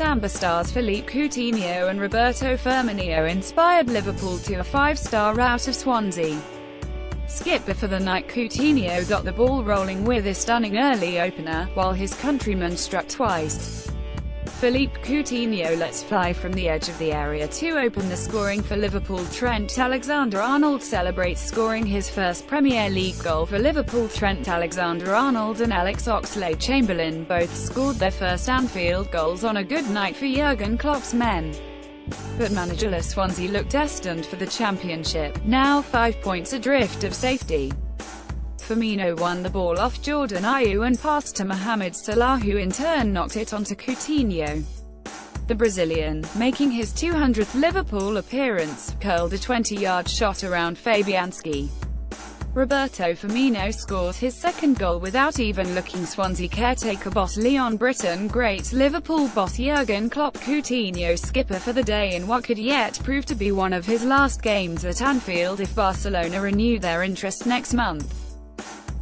Samba stars Philippe Coutinho and Roberto Firmino inspired Liverpool to a 5-star rout of Swansea. Skipper for the night, Coutinho got the ball rolling with a stunning early opener, while his countryman struck twice. Philippe Coutinho lets fly from the edge of the area to open the scoring for Liverpool. Trent Alexander-Arnold celebrates scoring his first Premier League goal for Liverpool. Trent Alexander-Arnold and Alex Oxlade-Chamberlain both scored their first Anfield goals on a good night for Jurgen Klopp's men. But managerless Swansea look destined for the championship, now 5 points adrift of safety. Firmino won the ball off Jordan Ayew and passed to Mohamed Salah, who in turn knocked it onto Coutinho. The Brazilian, making his 200th Liverpool appearance, curled a 20-yard shot around Fabianski. Roberto Firmino scores his second goal without even looking. Swansea caretaker boss Leon Britton great Liverpool boss Jurgen Klopp. Coutinho skipper for the day in what could yet prove to be one of his last games at Anfield if Barcelona renew their interest next month.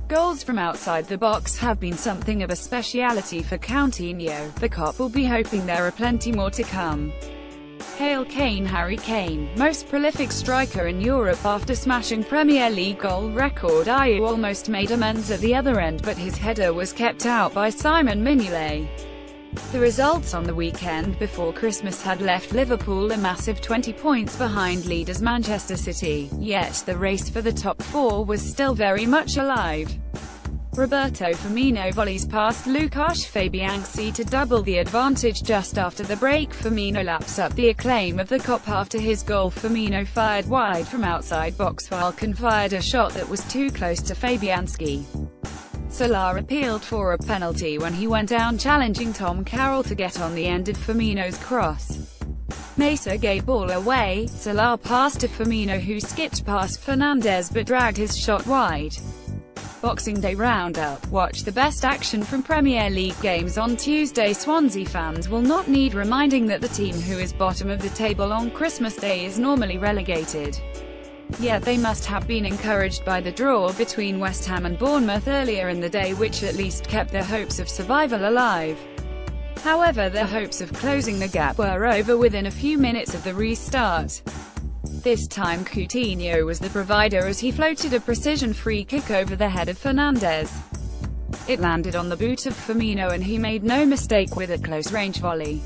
Goals from outside the box have been something of a speciality for Coutinho. The cop will be hoping there are plenty more to come. Hail Kane, Harry Kane, most prolific striker in Europe after smashing Premier League goal record. Ayew almost made amends at the other end, but his header was kept out by Simon Mignolet. The results on the weekend before Christmas had left Liverpool a massive 20 points behind leaders Manchester City, yet the race for the top four was still very much alive. Roberto Firmino volleys past Lukasz Fabianski to double the advantage just after the break. Firmino laps up the acclaim of the cop after his goal. Firmino fired wide from outside box. Falcon fired a shot that was too close to Fabianski. Salah appealed for a penalty when he went down, challenging Tom Carroll to get on the end of Firmino's cross. Mesa gave ball away, Salah passed to Firmino, who skipped past Fernandez but dragged his shot wide. Boxing Day Roundup. Watch the best action from Premier League games on Tuesday. Swansea fans will not need reminding that the team who is bottom of the table on Christmas Day is normally relegated. Yet they must have been encouraged by the draw between West Ham and Bournemouth earlier in the day, which at least kept their hopes of survival alive. However, their hopes of closing the gap were over within a few minutes of the restart. This time Coutinho was the provider as he floated a precision free kick over the head of Fernandez. It landed on the boot of Firmino and he made no mistake with a close-range volley.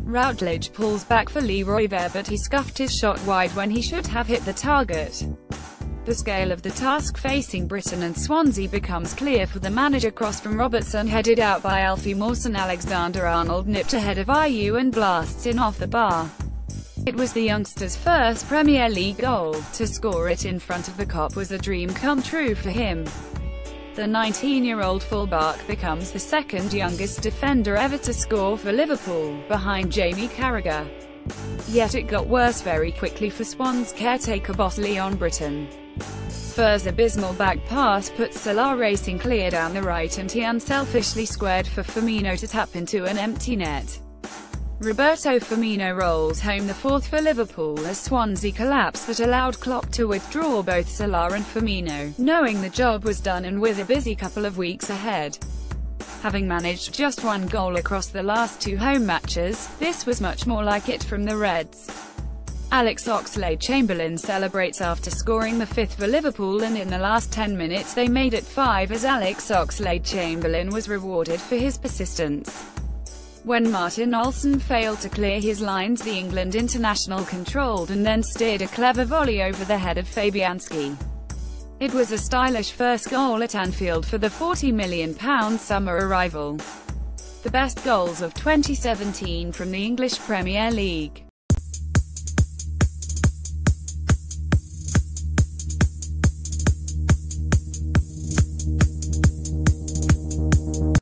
Routledge pulls back for Leroy Fer, but he scuffed his shot wide when he should have hit the target. The scale of the task facing Britain and Swansea becomes clear for the manager. Cross from Robertson, headed out by Alfie Mawson. Alexander-Arnold nipped ahead of Ayew and blasts in off the bar. It was the youngster's first Premier League goal. To score it in front of the cop was a dream come true for him. The 19-year-old fullback becomes the second youngest defender ever to score for Liverpool, behind Jamie Carragher. Yet it got worse very quickly for Swans caretaker boss Leon Britton. Fer's abysmal back pass put Salah racing clear down the right and he unselfishly squared for Firmino to tap into an empty net. Roberto Firmino rolls home the fourth for Liverpool as Swansea collapse that allowed Klopp to withdraw both Salah and Firmino, knowing the job was done and with a busy couple of weeks ahead. Having managed just one goal across the last two home matches, this was much more like it from the Reds. Alex Oxlade-Chamberlain celebrates after scoring the fifth for Liverpool, and in the last 10 minutes they made it five as Alex Oxlade-Chamberlain was rewarded for his persistence. When Martin Olsson failed to clear his lines, the England international controlled and then steered a clever volley over the head of Fabianski. It was a stylish first goal at Anfield for the £40 million summer arrival. The best goals of 2017 from the English Premier League.